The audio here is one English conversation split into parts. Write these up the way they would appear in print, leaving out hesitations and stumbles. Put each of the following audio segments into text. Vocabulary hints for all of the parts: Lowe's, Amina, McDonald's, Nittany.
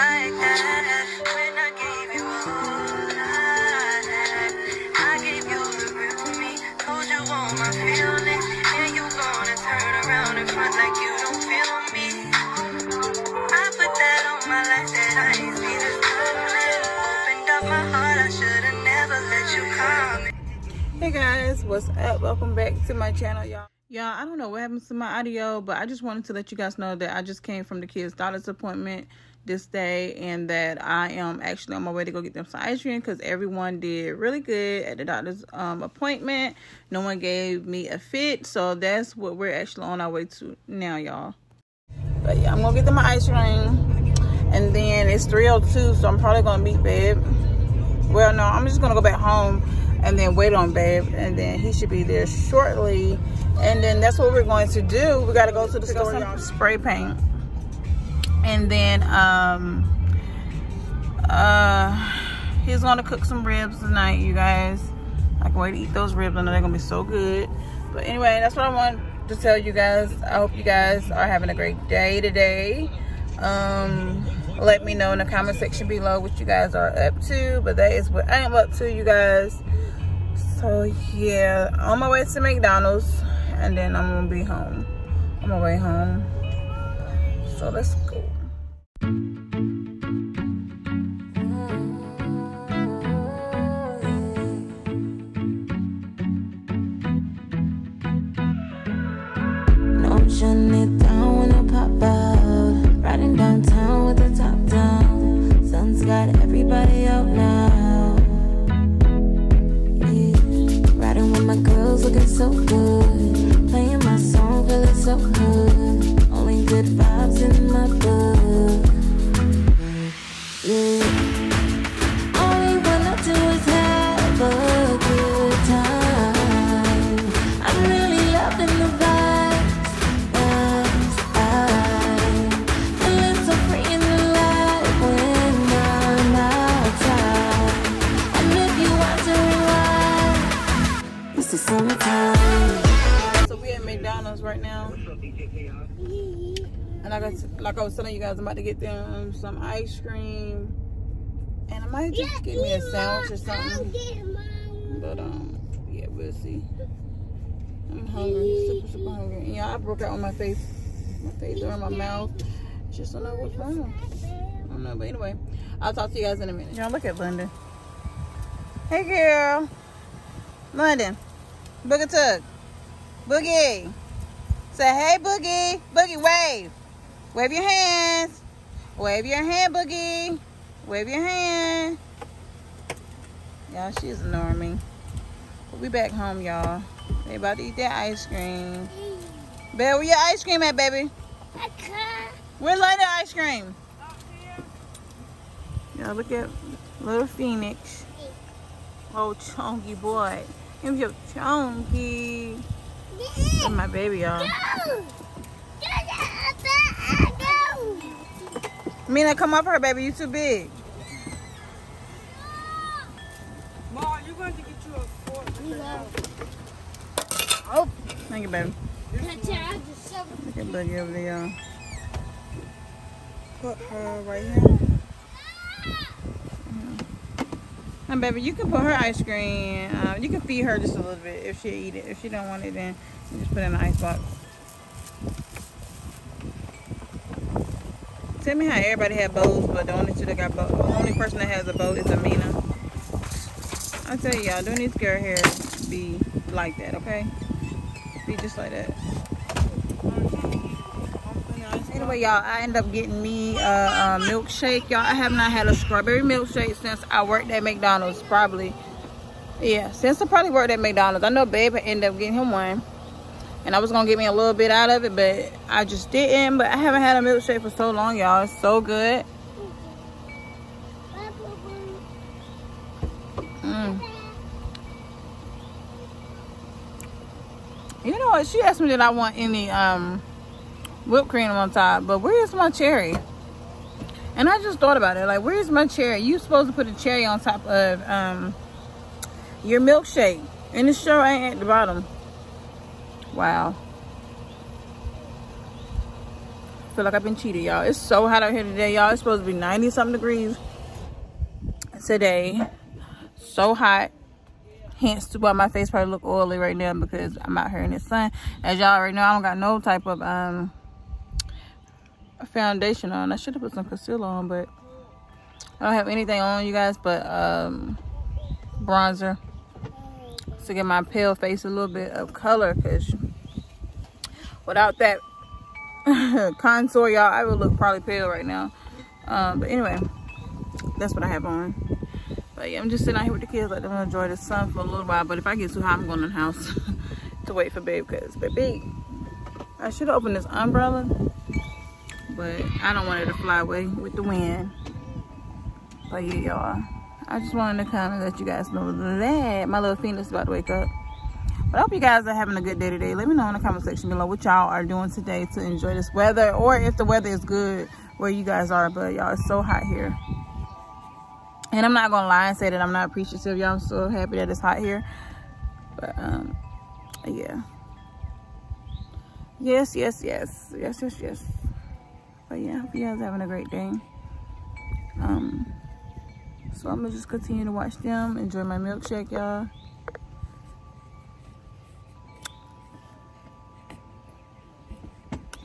like that when I gave you all I had. I gave you the real me, told you all my feelings, and you gonna turn around and front like you don't feel me. I put that on my life that I ain't seen it coming. Opened up my heart, I should've never let you come. Hey guys, what's up? Welcome back to my channel, y'all. Y'all, I don't know what happens to my audio, but I just wanted to let you guys know that I just came from the kids' doctor's appointment this day and that I am actually on my way to go get them some ice cream because everyone did really good at the doctor's appointment. No one gave me a fit, so that's what we're actually on our way to now, y'all. But yeah, I'm going to get them my ice cream, and then it's 3:02, so I'm probably going to meet Babe. Well, no, I'm just going to go back home and then wait on Babe, and then he should be there shortly. And then that's what we're going to do. We got to go to the store and spray paint. And then he's going to cook some ribs tonight, you guys. I can wait to eat those ribs. I know they're going to be so good. But anyway, that's what I wanted to tell you guys. I hope you guys are having a great day today. Let me know in the comment section below what you guys are up to. But that is what I am up to, you guys. So yeah, on my way to McDonald's, and then I'm gonna be home on my way home. So let's go. No, shutting it down when I pop out. Riding downtown with the top down. Sun's got everybody out now. My girls looking so good, playing my song, feeling so good. Only good vibes in my book. Yeah. All we wanna do is have a good time. I'm really loving the vibes, I'm feeling so free in the light when I'm outside. And if you want to. So we at McDonald's right now, and like I was telling you guys, I'm about to get them some ice cream, and I might just get me a sandwich or something. But yeah, we'll see. I'm hungry, super hungry. And yeah, I broke out on my face or my mouth. Just don't know what's wrong. I don't know, but anyway, I'll talk to you guys in a minute. Y'all look at London. Hey, girl, London. Boogie Tug. Boogie. Say, hey, Boogie. Boogie, wave. Wave your hands. Wave your hand, Boogie. Wave your hand. Y'all, she's ignoring me. But we back home, y'all. They about to eat their ice cream. Babe, where your ice cream at, baby? Where London ice cream? Y'all, look at little Phoenix. Oh, chunky boy. Here's your chunky. This is my baby, y'all. Mina, come up here, baby. You too big. Mom, you're going to get you a fork. Oh, thank you, baby. Look at Boogie over there, y'all. Put her right here. And baby, you can put her ice cream. You can feed her just a little bit if she eat it. If she don't want it, then you just put it in the ice box. Tell me how everybody had bowls, but the only two that got bowls, the only person that has a bowl is Amina. I tell y'all, don't need to get her hair be like that, okay? Be just like that. Anyway, y'all, I end up getting me a milkshake. Y'all, I have not had a strawberry milkshake since I worked at McDonald's, probably. Yeah, since I probably worked at McDonald's. I know Babe ended up getting him one. And I was going to get me a little bit out of it, but I just didn't. But I haven't had a milkshake for so long, y'all. It's so good. Mm. You know what? She asked me that I want any... whipped cream on top, but where's my cherry? And I just thought about it, like, where's my cherry? You supposed to put a cherry on top of your milkshake, and it sure ain't at the bottom. Wow. feel like I've been cheated, y'all. It's so hot out here today, y'all. It's supposed to be 90 something degrees today. So hot, hence why my face probably look oily right now, because I'm out here in the sun. As y'all already know, I don't got no type of foundation on. I should have put some concealer on, but I don't have anything on, you guys, but bronzer to get my pale face a little bit of color, because without that contour, y'all, I would look probably pale right now. But anyway, that's what I have on. But yeah, I'm just sitting out here with the kids, like, I'm gonna enjoy the sun for a little while. But if I get too hot, I'm going in the house to wait for babe, because baby, I should open this umbrella, but I don't want it to fly away with the wind. But yeah, y'all, I just wanted to kind of let you guys know that my little Phoenix is about to wake up. But I hope you guys are having a good day today. Let me know in the comment section below what y'all are doing today to enjoy this weather, or if the weather is good where you guys are. But y'all, it's so hot here. And I'm not going to lie and say that I'm not appreciative, y'all. I'm so happy that it's hot here. But, yeah. Yes, yes, yes. Yes, yes, yes. But yeah, I hope you guys are having a great day. So I'm gonna just continue to watch them, enjoy my milkshake, y'all.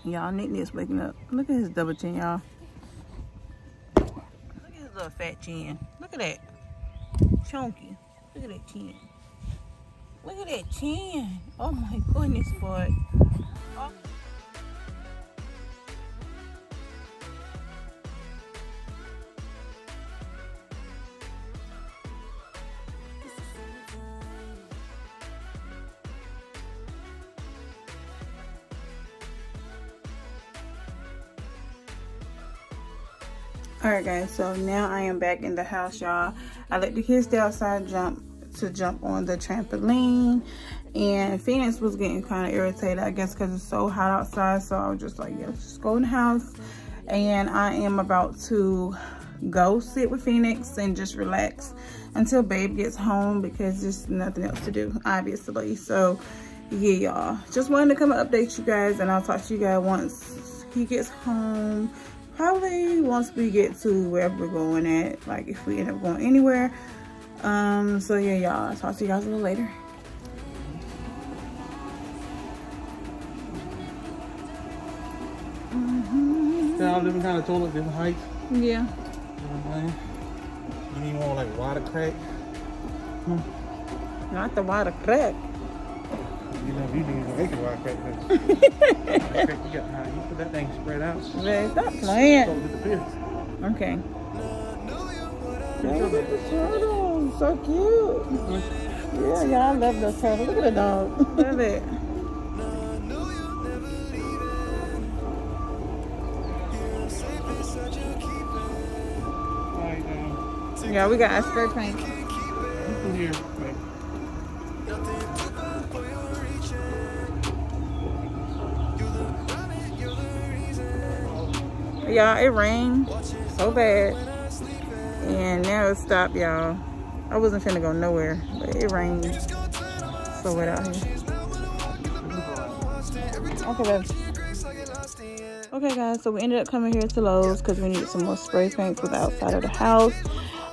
Y'all, Nittany is waking up. Look at his double chin, y'all. Look at his little fat chin. Look at that. Chunky. Look at that chin. Look at that chin. Oh my goodness, boy. Oh. Alright guys, so now I am back in the house, y'all. I let the kids stay outside to jump on the trampoline, and Phoenix was getting kind of irritated, I guess, because it's so hot outside. So I was just like, yeah, let's just go in the house. And I am about to go sit with Phoenix and just relax until babe gets home, because there's nothing else to do, obviously. So yeah, y'all, just wanted to come and update you guys, and I'll talk to you guys once he gets home. Probably once we get to wherever we're going at, like if we end up going anywhere. So yeah, y'all, I'll talk to you guys a little later. Yeah, all different kind of toilet, different heights. Yeah. You need more like water crack. Not the water crack. You know, you need to make it wild crack. You put that thing spread out. Man, stop playing. Okay. Look at the turtle. So cute. Yeah, y'all, I love those turtles. Look at the dog. Love it. Yeah, we got our spray paint. Here. Y'all, it rained so bad, and now it stopped, y'all. I wasn't finna go nowhere, but it rained so wet out here. Okay, okay guys, so we ended up coming here to Lowe's because we needed some more spray paint for the outside of the house.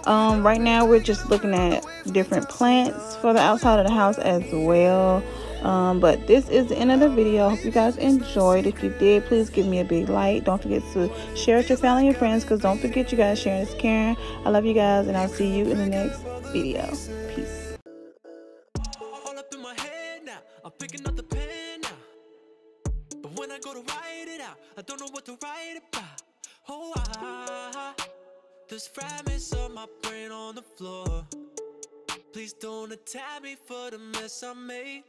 Right now we're just looking at different plants for the outside of the house as well. But this is the end of the video. Hope you guys enjoyed. If you did, please give me a big like. Don't forget to share it to your family and friends, because don't forget, you guys, sharing is caring. I love you guys, and I'll see you in the next video. Peace. All up in my head now. I'm picking up the pen now. But when I go to write it out, I don't know what to write about. Oh, there's fragments of my brain on the floor. Please don't attack me for the mess I made.